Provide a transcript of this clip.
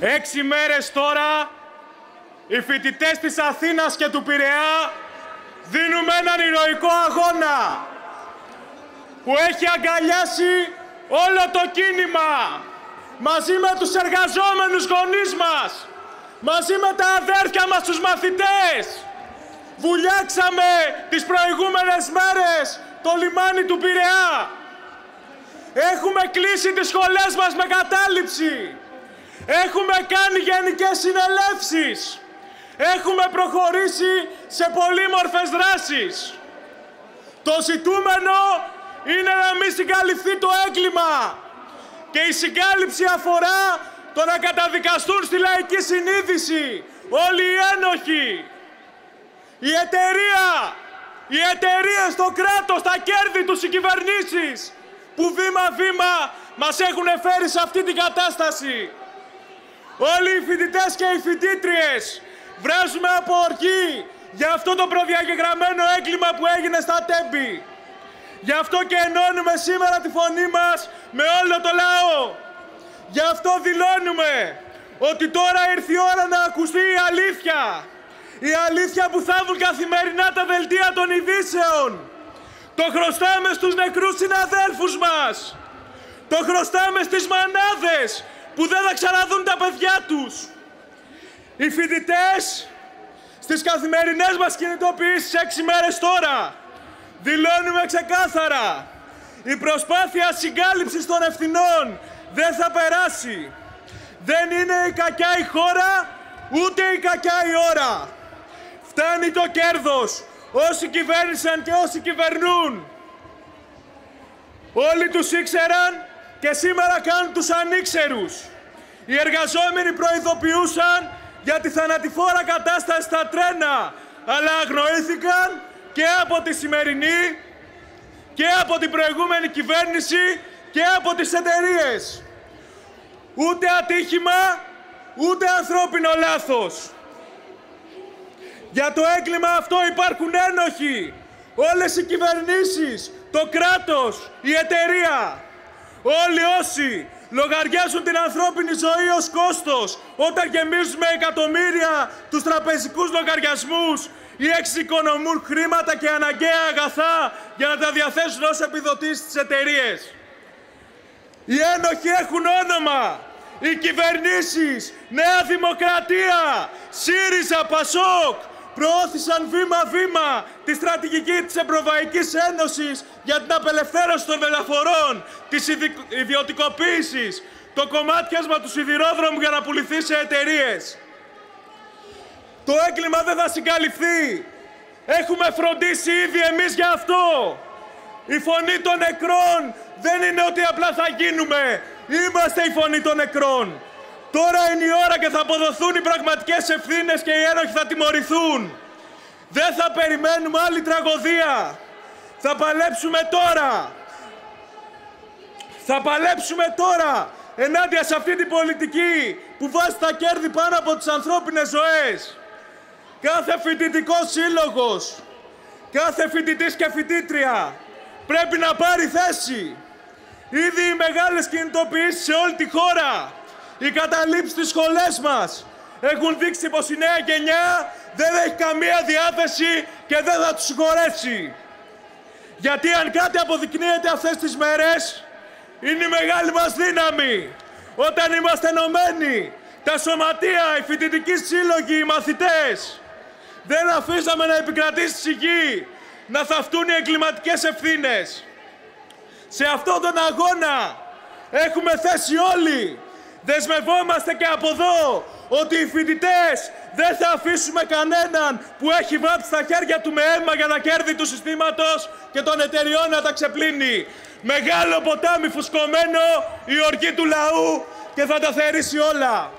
6 μέρες τώρα, οι φοιτητές της Αθήνας και του Πειραιά δίνουμε έναν ηρωικό αγώνα που έχει αγκαλιάσει όλο το κίνημα μαζί με τους εργαζόμενους γονείς μας, μαζί με τα αδέρφια μας τους μαθητές. Βουλιάξαμε τις προηγούμενες μέρες το λιμάνι του Πειραιά. Έχουμε κλείσει τις σχολές μας με κατάληψη. Έχουμε κάνει γενικές συνελεύσεις. Έχουμε προχωρήσει σε πολύμορφες δράσεις. Το ζητούμενο είναι να μην συγκαλυφθεί το έγκλημα. Και η συγκάλυψη αφορά το να καταδικαστούν στη λαϊκή συνείδηση όλοι οι ένοχοι. Οι εταιρείες, το κράτος, τα κέρδη τους, οι κυβερνήσεις που βήμα-βήμα μας έχουν φέρει σε αυτή την κατάσταση. Όλοι οι φοιτητές και οι φοιτήτριες βράζουμε από οργή για αυτό το προδιαγεγραμμένο έγκλημα που έγινε στα Τέμπη. Γι' αυτό και ενώνουμε σήμερα τη φωνή μας με όλο το λαό. Γι' αυτό δηλώνουμε ότι τώρα ήρθε η ώρα να ακουστεί η αλήθεια. Η αλήθεια που θάβουν καθημερινά τα δελτία των ειδήσεων. Το χρωστάμε στους νεκρούς συναδέλφους μας. Το χρωστάμε στις μανάδες που δεν θα ξαναδούν τα παιδιά τους. Οι φοιτητές στις καθημερινές μας κινητοποιήσεις 6 μέρες τώρα δηλώνουμε ξεκάθαρα: η προσπάθεια συγκάλυψης των ευθυνών δεν θα περάσει. Δεν είναι η κακιά η χώρα, ούτε η κακιά η ώρα. Φτάνει το κέρδος. Όσοι κυβέρνησαν και όσοι κυβερνούν, όλοι τους ήξεραν και σήμερα κάνουν τους ανήξερους. Οι εργαζόμενοι προειδοποιούσαν για τη θανατηφόρα κατάσταση στα τρένα, αλλά αγνοήθηκαν και από τη σημερινή και από την προηγούμενη κυβέρνηση και από τις εταιρείες. Ούτε ατύχημα, ούτε ανθρώπινο λάθος. Για το έγκλημα αυτό υπάρχουν ένοχοι. Όλες οι κυβερνήσεις, το κράτος, η εταιρεία. Όλοι όσοι λογαριάζουν την ανθρώπινη ζωή ως κόστος όταν γεμίζουν με εκατομμύρια τους τραπεζικούς λογαριασμούς ή εξοικονομούν χρήματα και αναγκαία αγαθά για να τα διαθέσουν ως επιδοτήσεις στις εταιρείες. Οι ένοχοι έχουν όνομα. Οι κυβερνήσεις, Νέα Δημοκρατία, ΣΥΡΙΖΑ, ΠΑΣΟΚ προώθησαν βήμα-βήμα τη στρατηγική της Ευρωπαϊκής Ένωσης για την απελευθέρωση των δελαφορών, της ιδιωτικοποίησης, το κομμάτιασμα του σιδηρόδρομου για να πουληθεί σε εταιρείες. Το έγκλημα δεν θα συγκαλυφθεί. Έχουμε φροντίσει ήδη εμείς για αυτό. Η φωνή των νεκρών δεν είναι ότι απλά θα γίνουμε. Είμαστε η φωνή των νεκρών. Τώρα είναι η ώρα και θα αποδοθούν οι πραγματικές ευθύνες και οι ένοχοι θα τιμωρηθούν. Δεν θα περιμένουμε άλλη τραγωδία. Θα παλέψουμε τώρα. Θα παλέψουμε τώρα ενάντια σε αυτή την πολιτική που βάζει τα κέρδη πάνω από τις ανθρώπινες ζωές. Κάθε φοιτητικός σύλλογος, κάθε φοιτητής και φοιτήτρια πρέπει να πάρει θέση. Ήδη οι μεγάλες κινητοποιήσεις σε όλη τη χώρα, οι καταλήψεις στις σχολές μας έχουν δείξει πως η νέα γενιά δεν έχει καμία διάθεση και δεν θα τους συγχωρέσει. Γιατί αν κάτι αποδεικνύεται αυτές τις μέρες, είναι η μεγάλη μας δύναμη. Όταν είμαστε ενωμένοι, τα σωματεία, οι φοιτητικοί σύλλογοι, οι μαθητές, δεν αφήσαμε να επικρατήσει σιγή, να θαυτούν οι εγκληματικές ευθύνες. Σε αυτόν τον αγώνα έχουμε θέσει όλοι. Δεσμευόμαστε και από εδώ ότι οι φοιτητές δεν θα αφήσουμε κανέναν που έχει βάψει τα χέρια του με αίμα για τα κέρδη του συστήματος και των εταιριών να τα ξεπλύνει. Μεγάλο ποτάμι φουσκωμένο, η οργή του λαού, και θα τα θερήσει όλα.